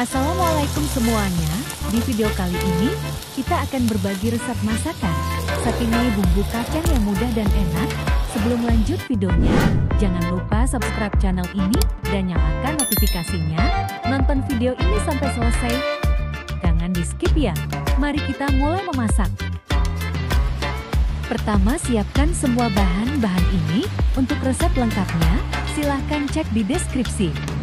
Assalamualaikum semuanya. Di video kali ini, kita akan berbagi resep masakan. Sakinai bumbu kacang yang mudah dan enak. Sebelum lanjut videonya, jangan lupa subscribe channel ini dan nyalakan notifikasinya. Nonton video ini sampai selesai. Jangan di skip ya. Mari kita mulai memasak. Pertama, siapkan semua bahan-bahan ini. Untuk resep lengkapnya, silahkan cek di deskripsi.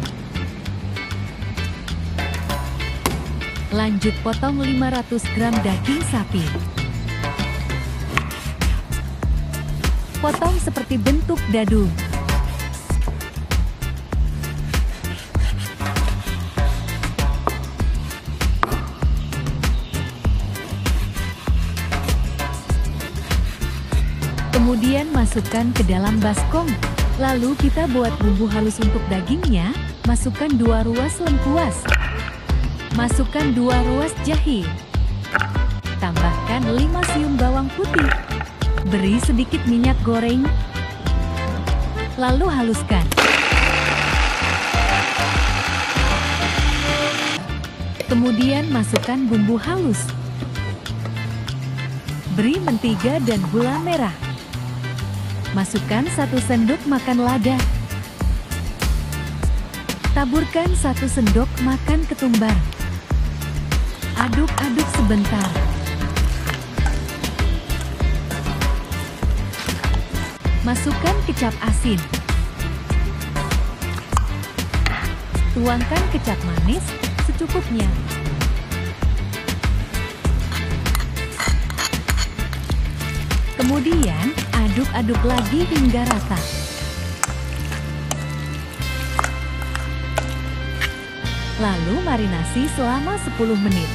Lanjut potong 500 gram daging sapi. Potong seperti bentuk dadu. Kemudian masukkan ke dalam baskom. Lalu kita buat bumbu halus untuk dagingnya. Masukkan 2 ruas lengkuas. Masukkan 2 ruas jahe. Tambahkan 5 siung bawang putih. Beri sedikit minyak goreng. Lalu haluskan. Kemudian masukkan bumbu halus. Beri mentega dan gula merah. Masukkan 1 sendok makan lada. Taburkan 1 sendok makan ketumbar. Aduk-aduk sebentar. Masukkan kecap asin. Tuangkan kecap manis secukupnya. Kemudian, aduk-aduk lagi hingga rata. Lalu marinasi selama 10 menit.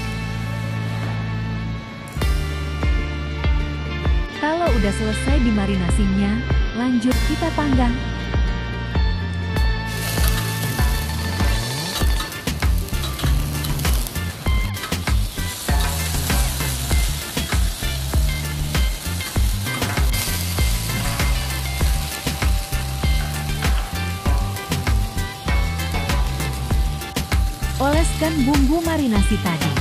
Kalau udah selesai dimarinasinya, lanjut kita panggang. Oleskan bumbu marinasi tadi.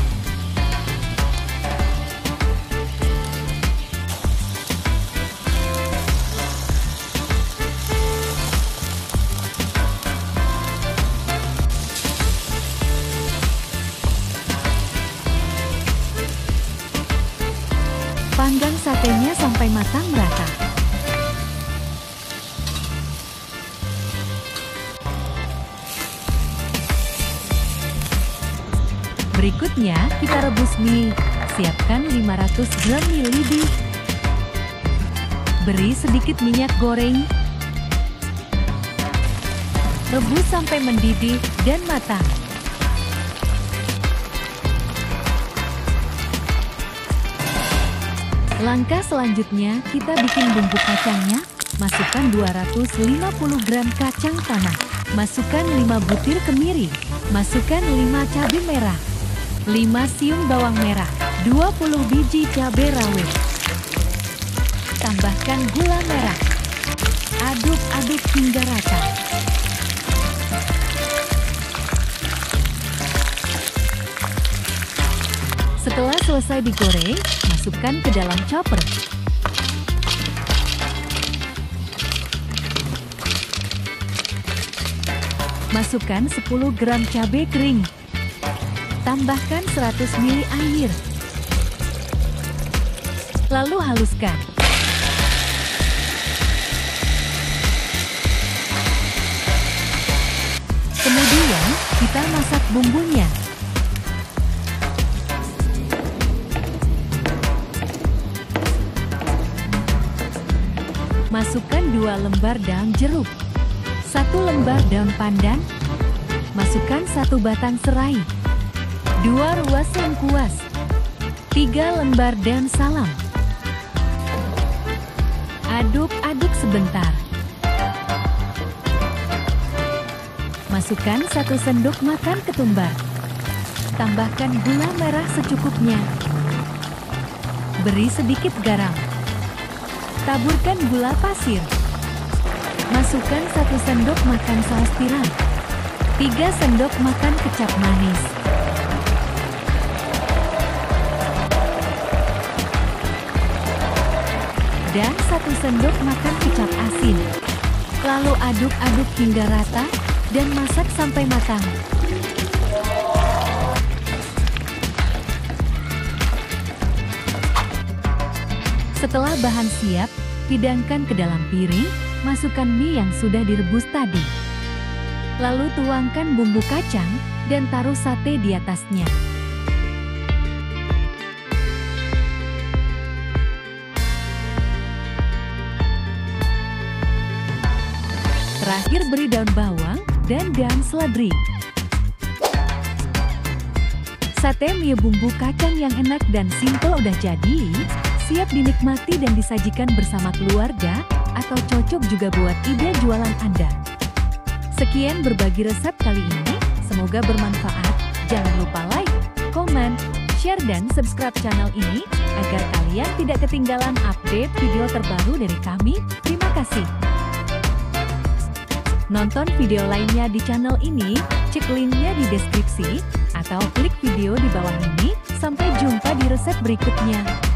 Panggang satenya sampai matang rata. Berikutnya, kita rebus mie. Siapkan 500 gram mie lidi. Beri sedikit minyak goreng. Rebus sampai mendidih dan matang. Langkah selanjutnya, kita bikin bumbu kacangnya. Masukkan 250 gram kacang tanah. Masukkan 5 butir kemiri. Masukkan 5 cabai merah. 5 siung bawang merah. 20 biji cabai rawit. Tambahkan gula merah. Aduk-aduk hingga rata. Setelah selesai digoreng, masukkan ke dalam chopper. Masukkan 10 gram cabai kering. Tambahkan 100 ml air. Lalu haluskan. Kemudian kita masak bumbunya. Masukkan 2 lembar daun jeruk, 1 lembar daun pandan, masukkan 1 batang serai, 2 ruas lengkuas, 3 lembar daun salam. Aduk-aduk sebentar. Masukkan 1 sendok makan ketumbar. Tambahkan gula merah secukupnya. Beri sedikit garam. Taburkan gula pasir. Masukkan 1 sendok makan saus tiram. 3 sendok makan kecap manis. dan 1 sendok makan kecap asin. Lalu aduk-aduk hingga rata dan masak sampai matang. Setelah bahan siap, pindangkan ke dalam piring, masukkan mie yang sudah direbus tadi. Lalu tuangkan bumbu kacang dan taruh sate di atasnya. Terakhir beri daun bawang dan daun seledri. Sate mie bumbu kacang yang enak dan simple udah jadi. Siap dinikmati dan disajikan bersama keluarga atau cocok juga buat ide jualan Anda. Sekian berbagi resep kali ini, semoga bermanfaat. Jangan lupa like, komen, share dan subscribe channel ini agar kalian tidak ketinggalan update video terbaru dari kami. Terima kasih. Nonton video lainnya di channel ini, cek linknya di deskripsi atau klik video di bawah ini. Sampai jumpa di resep berikutnya.